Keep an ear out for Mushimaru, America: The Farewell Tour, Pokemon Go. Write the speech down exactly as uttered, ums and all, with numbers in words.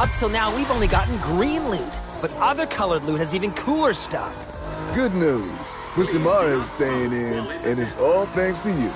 Up till now, we've only gotten green loot, but other colored loot has even cooler stuff. Good news. Mushimaru is staying in, and it's all thanks to you.